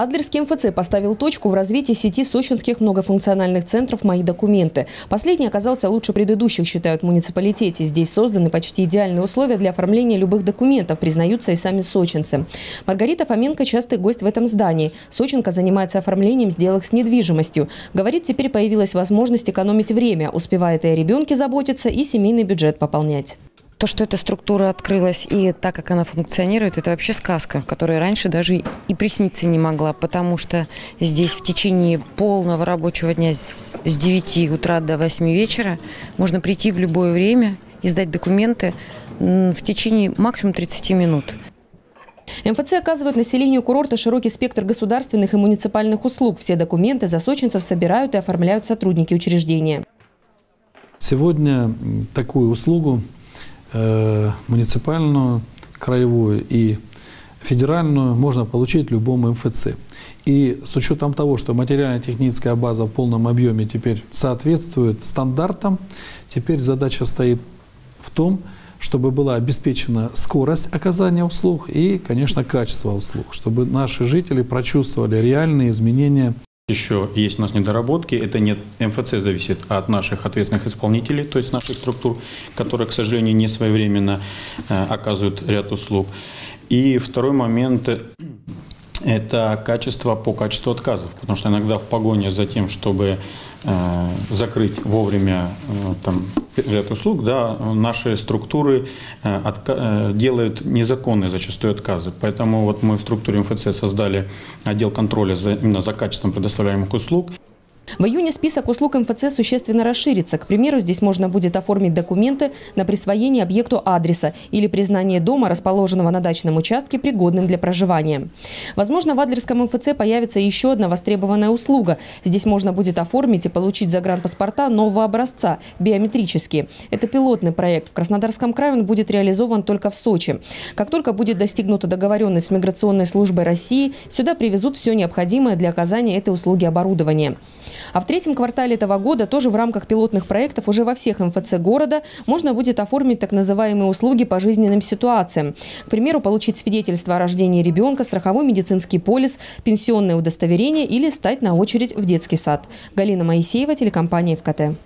Адлерский МФЦ поставил точку в развитии сети сочинских многофункциональных центров «Мои документы». Последний оказался лучше предыдущих, считают в муниципалитете. Здесь созданы почти идеальные условия для оформления любых документов, признаются и сами сочинцы. Маргарита Фоменко – частый гость в этом здании. Сочинка занимается оформлением сделок с недвижимостью. Говорит, теперь появилась возможность экономить время, успевает и о ребенке заботиться, и семейный бюджет пополнять. То, что эта структура открылась и так, как она функционирует, это вообще сказка, которая раньше даже и присниться не могла, потому что здесь в течение полного рабочего дня с 9 утра до 8 вечера можно прийти в любое время и сдать документы в течение максимум 30 минут. МФЦ оказывает населению курорта широкий спектр государственных и муниципальных услуг. Все документы за сочинцев собирают и оформляют сотрудники учреждения. Сегодня такую услугу муниципальную, краевую и федеральную можно получить в любом МФЦ. И с учетом того, что материально-техническая база в полном объеме теперь соответствует стандартам, теперь задача стоит в том, чтобы была обеспечена скорость оказания услуг и, конечно, качество услуг, чтобы наши жители прочувствовали реальные изменения. Еще есть у нас недоработки, это не от МФЦ зависит, а от наших ответственных исполнителей, то есть наших структур, которые, к сожалению, не своевременно оказывают ряд услуг. И второй момент – это качество по качеству отказов, потому что иногда в погоне за тем, чтобы закрыть вовремя ряд услуг, да, наши структуры делают незаконные зачастую отказы. Поэтому вот мы в структуре МФЦ создали отдел контроля именно за качеством предоставляемых услуг. В июне список услуг МФЦ существенно расширится. К примеру, здесь можно будет оформить документы на присвоение объекту адреса или признание дома, расположенного на дачном участке, пригодным для проживания. Возможно, в Адлерском МФЦ появится еще одна востребованная услуга. Здесь можно будет оформить и получить загранпаспорта нового образца, биометрические. Это пилотный проект. В Краснодарском крае он будет реализован только в Сочи. Как только будет достигнута договоренность с Миграционной службой России, сюда привезут все необходимое для оказания этой услуги оборудование. А в третьем квартале этого года тоже в рамках пилотных проектов уже во всех МФЦ города можно будет оформить так называемые услуги по жизненным ситуациям. К примеру, получить свидетельство о рождении ребенка, страховой медицинский полис, пенсионное удостоверение или стать на очередь в детский сад. Галина Моисеева, телекомпания ЭФКАТЕ.